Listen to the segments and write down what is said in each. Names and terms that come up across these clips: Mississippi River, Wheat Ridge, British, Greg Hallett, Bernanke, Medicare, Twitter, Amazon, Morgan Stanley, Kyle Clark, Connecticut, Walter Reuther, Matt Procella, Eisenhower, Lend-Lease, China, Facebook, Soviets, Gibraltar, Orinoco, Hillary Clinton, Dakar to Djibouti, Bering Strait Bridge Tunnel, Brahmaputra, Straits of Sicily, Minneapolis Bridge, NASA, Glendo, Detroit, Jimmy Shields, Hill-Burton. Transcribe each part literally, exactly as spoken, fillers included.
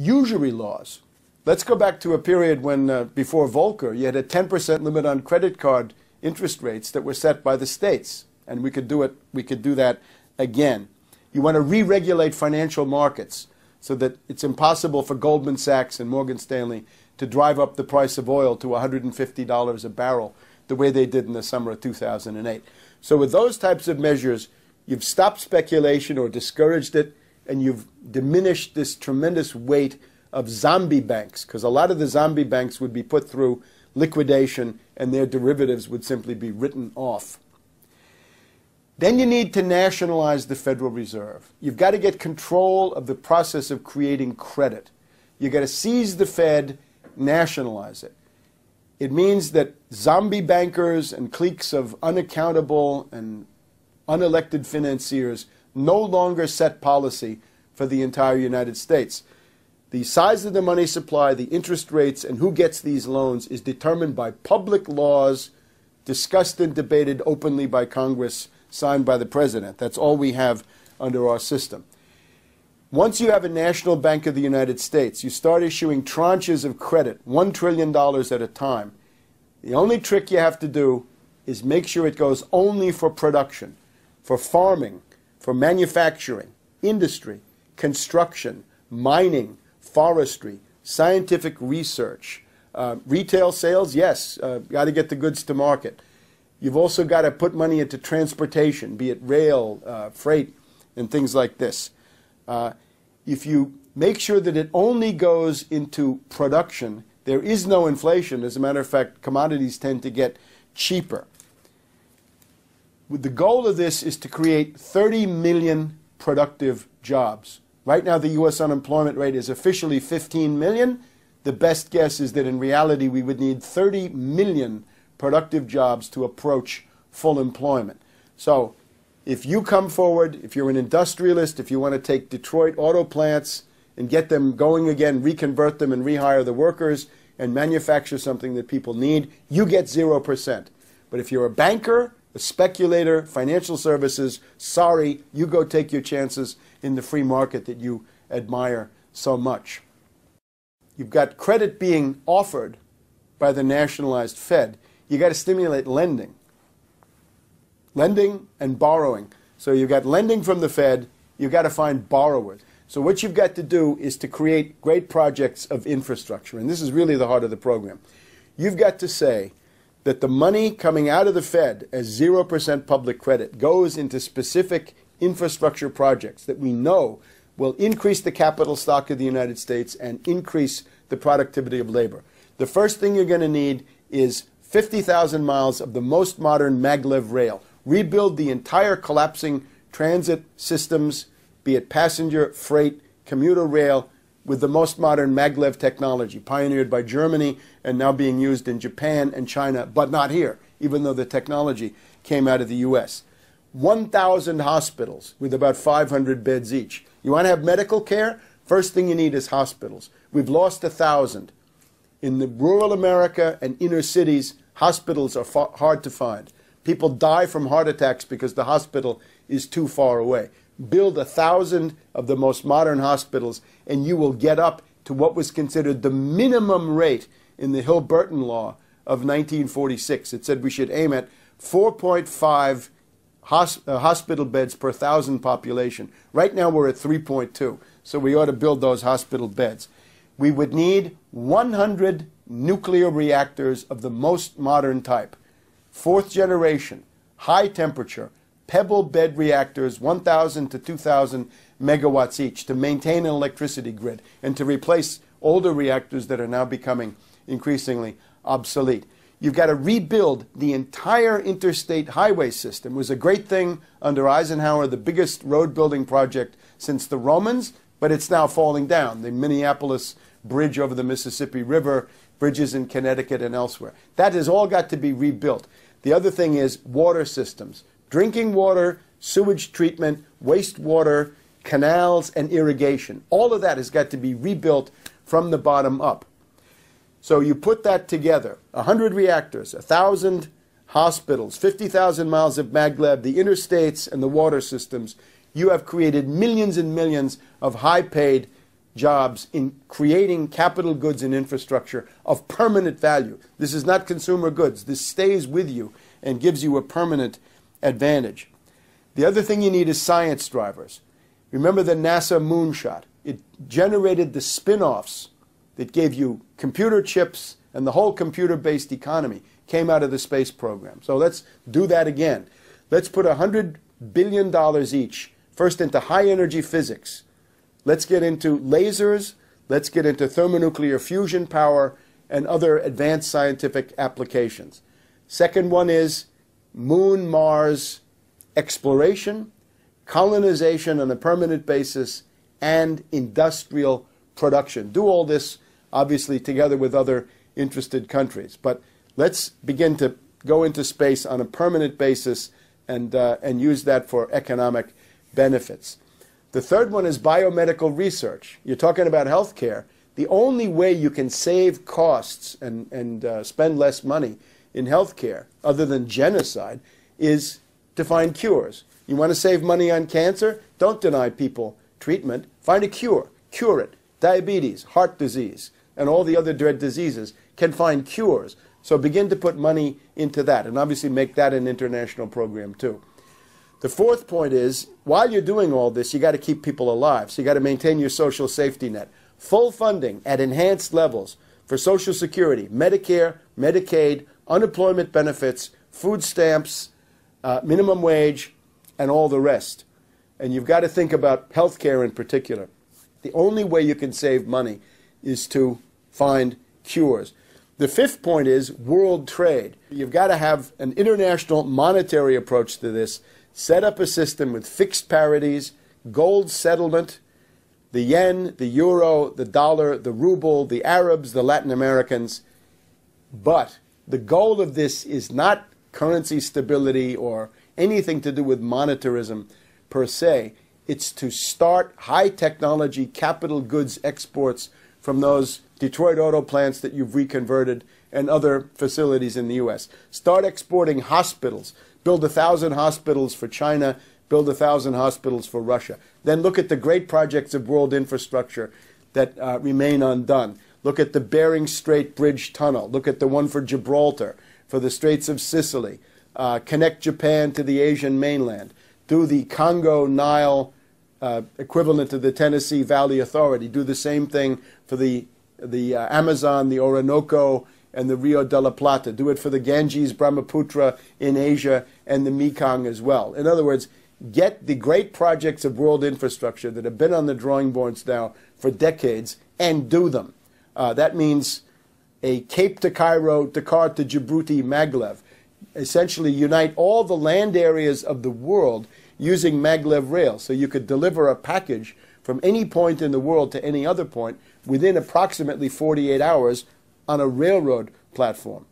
usury laws. Let's go back to a period when, uh, before Volcker, you had a ten percent limit on credit card interest rates that were set by the states, and we could do it. We could do that again. You want to re-regulate financial markets so that it's impossible for Goldman Sachs and Morgan Stanley to drive up the price of oil to one hundred fifty dollars a barrel the way they did in the summer of two thousand eight. So with those types of measures, you've stopped speculation or discouraged it, and you've diminished this tremendous weight of zombie banks, because a lot of the zombie banks would be put through liquidation and their derivatives would simply be written off. Then you need to nationalize the Federal Reserve. You've got to get control of the process of creating credit. You've got to seize the Fed, nationalize it. It means that zombie bankers and cliques of unaccountable and unelected financiers no longer set policy for the entire United States. The size of the money supply, the interest rates, and who gets these loans is determined by public laws discussed and debated openly by Congress, signed by the President. That's all we have under our system. Once you have a National Bank of the United States, you start issuing tranches of credit, one trillion dollars at a time. The only trick you have to do is make sure it goes only for production, for farming, for manufacturing, industry, construction, mining, forestry, scientific research, uh, retail sales, yes, uh, got to get the goods to market. You've also got to put money into transportation, be it rail, uh, freight, and things like this. Uh, if you make sure that it only goes into production, there is no inflation. As a matter of fact, commodities tend to get cheaper. The goal of this is to create thirty million productive jobs. Right now, the U S unemployment rate is officially fifteen million. The best guess is that in reality, we would need thirty million productive jobs to approach full employment. So if you come forward, if you're an industrialist, if you want to take Detroit auto plants and get them going again, reconvert them and rehire the workers and manufacture something that people need, you get zero percent. But if you're a banker, a speculator, financial services, sorry, you go take your chances in the free market that you admire so much. You've got credit being offered by the nationalized Fed. You've got to stimulate lending. Lending and borrowing. So you've got lending from the Fed, you've got to find borrowers. So what you've got to do is to create great projects of infrastructure, and this is really the heart of the program. You've got to say that the money coming out of the Fed as zero percent public credit goes into specific infrastructure projects that we know will increase the capital stock of the United States and increase the productivity of labor. The first thing you're going to need is fifty thousand miles of the most modern maglev rail. Rebuild the entire collapsing transit systems, be it passenger, freight, commuter rail, with the most modern maglev technology, pioneered by Germany and now being used in Japan and China, but not here, even though the technology came out of the U S one thousand hospitals with about five hundred beds each. You want to have medical care? First thing you need is hospitals. We've lost one thousand. In the rural America and inner cities, hospitals are far, hard to find. People die from heart attacks because the hospital is too far away. Build a thousand of the most modern hospitals, and you will get up to what was considered the minimum rate in the Hill-Burton law of nineteen forty-six. It said we should aim at four point five hosp- uh, hospital beds per thousand population. Right now we're at three point two, so we ought to build those hospital beds. We would need one hundred nuclear reactors of the most modern type, fourth generation, high temperature, pebble bed reactors, one thousand to two thousand megawatts each, to maintain an electricity grid and to replace older reactors that are now becoming increasingly obsolete. You've got to rebuild the entire interstate highway system. It was a great thing under Eisenhower, the biggest road building project since the Romans, but it's now falling down. The Minneapolis Bridge over the Mississippi River, bridges in Connecticut and elsewhere. That has all got to be rebuilt. The other thing is water systems. Drinking water, sewage treatment, wastewater, canals, and irrigation. All of that has got to be rebuilt from the bottom up. So you put that together, one hundred reactors, one thousand hospitals, fifty thousand miles of maglev, the interstates, and the water systems. You have created millions and millions of high-paid jobs in creating capital goods and infrastructure of permanent value. This is not consumer goods. This stays with you and gives you a permanent advantage. The other thing you need is science drivers. Remember the NASA moonshot. It generated the spin-offs that gave you computer chips, and the whole computer-based economy came out of the space program. So let's do that again. Let's put one hundred billion dollars each, first into high-energy physics. Let's get into lasers. Let's get into thermonuclear fusion power and other advanced scientific applications. Second one is Moon, Mars exploration, colonization on a permanent basis, and industrial production. Do all this, obviously, together with other interested countries. But let's begin to go into space on a permanent basis and, uh, and use that for economic benefits. The third one is biomedical research. You're talking about healthcare. The only way you can save costs and, and uh, spend less money in healthcare, other than genocide, is to find cures. You want to save money on cancer? Don't deny people treatment. Find a cure. Cure it. Diabetes, heart disease, and all the other dread diseases can find cures. So begin to put money into that, and obviously make that an international program too. The fourth point is, while you're doing all this, you got to keep people alive. So you got to maintain your social safety net. Full funding at enhanced levels for Social Security, Medicare, Medicaid, unemployment benefits, food stamps, uh, minimum wage, and all the rest. And you've got to think about health care in particular. The only way you can save money is to find cures. The fifth point is world trade. You've got to have an international monetary approach to this. Set up a system with fixed parities, gold settlement, the yen, the euro, the dollar, the ruble, the Arabs, the Latin Americans. But the goal of this is not currency stability or anything to do with monetarism per se. It's to start high-technology capital goods exports from those Detroit auto plants that you've reconverted and other facilities in the U S. Start exporting hospitals. Build a thousand hospitals for China. Build a thousand hospitals for Russia. Then look at the great projects of world infrastructure that uh, remain undone. Look at the Bering Strait Bridge Tunnel. Look at the one for Gibraltar, for the Straits of Sicily. Uh, connect Japan to the Asian mainland. Do the Congo Nile uh, equivalent of the Tennessee Valley Authority. Do the same thing for the, the uh, Amazon, the Orinoco, and the Rio de la Plata. Do it for the Ganges, Brahmaputra in Asia, and the Mekong as well. In other words, get the great projects of world infrastructure that have been on the drawing boards now for decades and do them. Uh, that means a Cape to Cairo, Dakar to Djibouti maglev. Essentially unite all the land areas of the world using maglev rail. So you could deliver a package from any point in the world to any other point within approximately forty-eight hours on a railroad platform.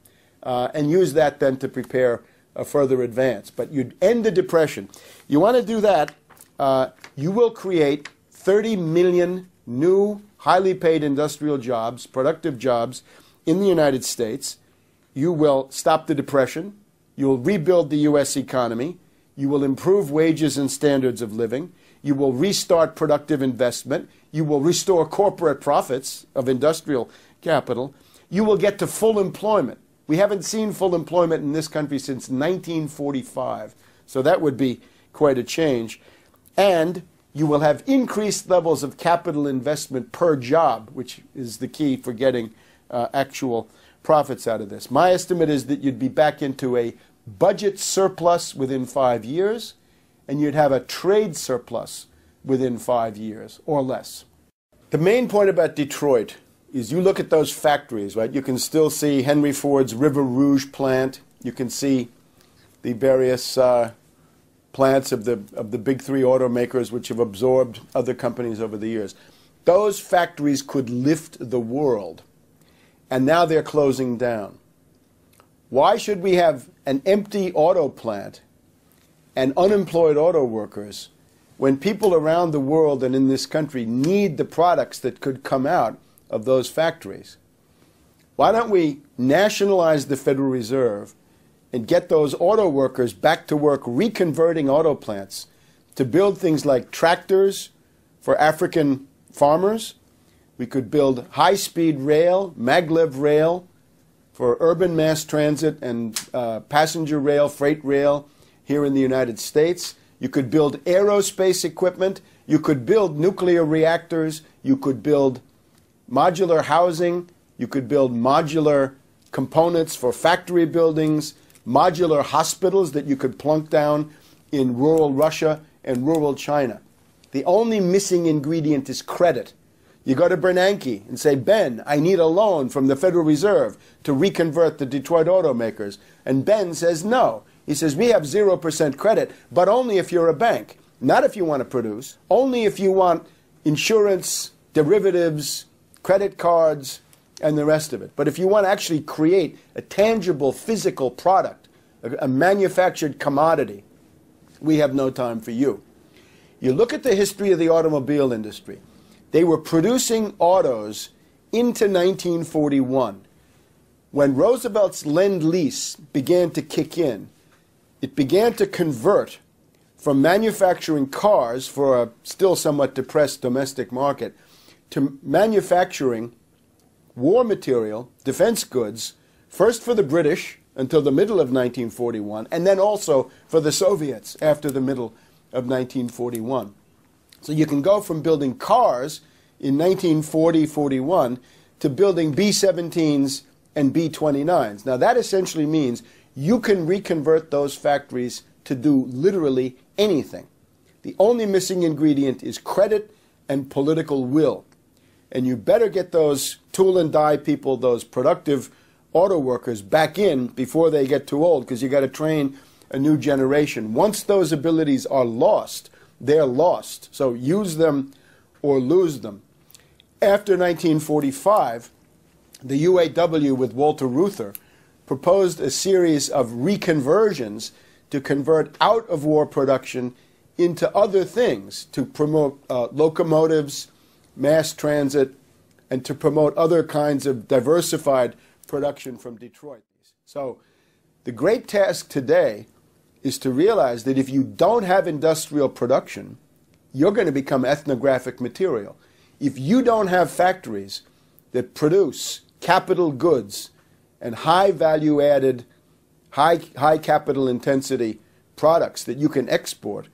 Uh, and use that then to prepare a further advance. But you'd end the Depression. You want to do that, uh, you will create thirty million new highly paid industrial jobs, productive jobs in the United States. You will stop the Depression. You'll rebuild the U S economy. You will improve wages and standards of living. You will restart productive investment. You will restore corporate profits of industrial capital. You will get to full employment. We haven't seen full employment in this country since nineteen forty-five, so that would be quite a change. And you will have increased levels of capital investment per job, which is the key for getting uh, actual profits out of this. My estimate is that you'd be back into a budget surplus within five years, and you'd have a trade surplus within five years or less. The main point about Detroit is you look at those factories, right? You can still see Henry Ford's River Rouge plant. You can see the various uh, plants of the, of the big three automakers, which have absorbed other companies over the years. Those factories could lift the world, and now they're closing down. Why should we have an empty auto plant and unemployed auto workers when people around the world and in this country need the products that could come out of those factories? Why don't we nationalize the Federal Reserve and get those auto workers back to work reconverting auto plants to build things like tractors for African farmers, We could build high-speed rail, maglev rail, for urban mass transit and uh, passenger rail, freight rail here in the United States. You could build aerospace equipment. You could build nuclear reactors. You could build modular housing. You could build modular components for factory buildings, modular hospitals that you could plunk down in rural Russia and rural China. The only missing ingredient is credit. You go to Bernanke and say, Ben, I need a loan from the Federal Reserve to reconvert the Detroit automakers. And Ben says no. He says, we have zero percent credit, but only if you're a bank. Not if you want to produce. Only if you want insurance, derivatives, credit cards, and the rest of it. But if you want to actually create a tangible, physical product, a, a manufactured commodity, we have no time for you. You look at the history of the automobile industry. They were producing autos into nineteen forty-one. When Roosevelt's Lend-Lease began to kick in, it began to convert from manufacturing cars for a still somewhat depressed domestic market to manufacturing war material, defense goods, first for the British until the middle of nineteen forty-one, and then also for the Soviets after the middle of nineteen forty-one. So you can go from building cars in nineteen forty forty-one to building B seventeens and B twenty-nines. Now that essentially means you can reconvert those factories to do literally anything. The only missing ingredient is credit and political will. And you better get those tool and die people, those productive auto workers, back in before they get too old, because you got to train a new generation. Once those abilities are lost, they're lost. So use them or lose them. After nineteen forty-five, the U A W with Walter Reuther proposed a series of reconversions to convert out of war production into other things, to promote uh, locomotives, mass transit, and to promote other kinds of diversified production from Detroit. So the great task today is to realize that if you don't have industrial production, you're going to become ethnographic material. If you don't have factories that produce capital goods and high value-added, high, high capital intensity products that you can export,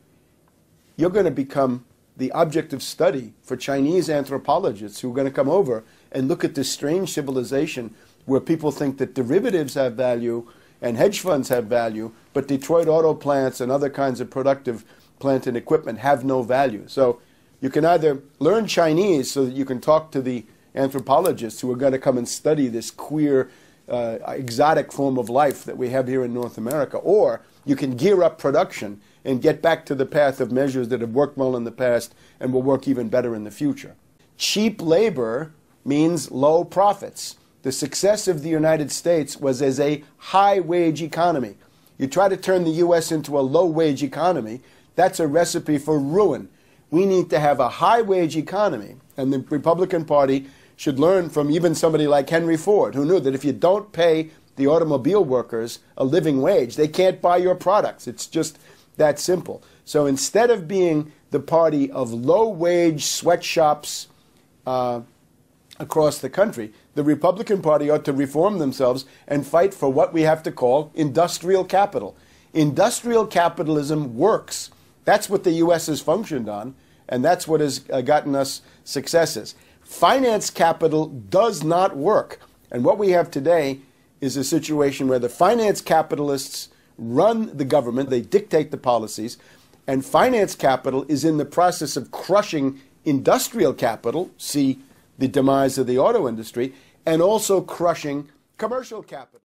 you're going to become the object of study for Chinese anthropologists who are going to come over and look at this strange civilization where people think that derivatives have value and hedge funds have value, but Detroit auto plants and other kinds of productive plant and equipment have no value. So you can either learn Chinese so that you can talk to the anthropologists who are going to come and study this queer, uh, exotic form of life that we have here in North America, or you can gear up production and get back to the path of measures that have worked well in the past and will work even better in the future. Cheap labor means low profits. The success of the United States was as a high-wage economy. You try to turn the U S into a low-wage economy, that's a recipe for ruin. We need to have a high-wage economy, and the Republican Party should learn from even somebody like Henry Ford, who knew that if you don't pay the automobile workers a living wage, they can't buy your products. It's just that simple. So instead of being the party of low-wage sweatshops uh, across the country, the Republican Party ought to reform themselves and fight for what we have to call industrial capital. Industrial capitalism works. That's what the U S has functioned on, and that's what has uh, gotten us successes. Finance capital does not work. And what we have today is a situation where the finance capitalists run the government, they dictate the policies, and finance capital is in the process of crushing industrial capital, see the demise of the auto industry, and also crushing commercial capital.